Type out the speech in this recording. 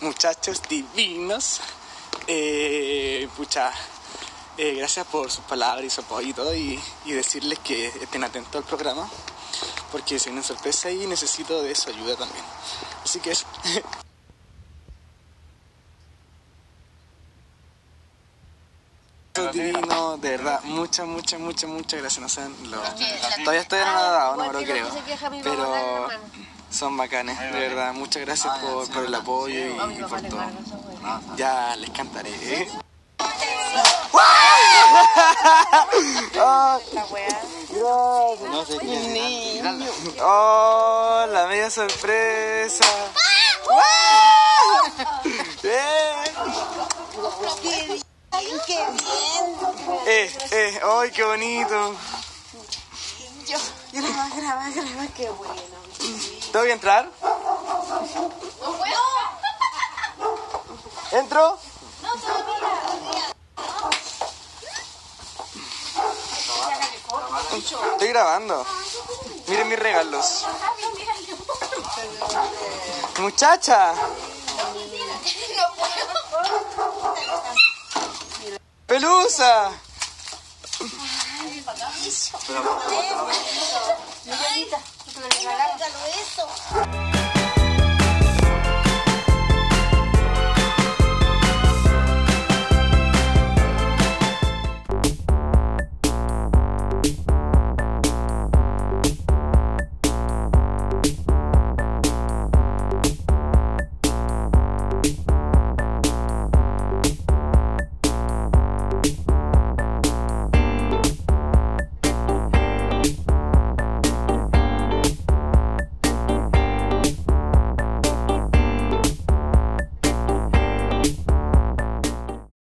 Muchachos divinos, gracias por sus palabras y su apoyo y todo, y decirles que estén atentos al programa porque se viene sorpresa y necesito de su ayuda también, así que eso. Divino, de verdad, muchas gracias. No sé, todavía estoy enamorado, no me lo creo, pero son bacanes, de verdad. Muchas gracias por el apoyo y por todo. Ya les cantaré, ¿eh? ¡Oh, la media sorpresa! ¡Ay, qué bonito! Graba, qué bueno. ¿Tengo que entrar? ¡No puedo! ¿Entro? No, todavía. Estoy grabando. Miren mis regalos. ¡Muchacha! ¡Pelusa! Pero, mi galita, me regalaron eso.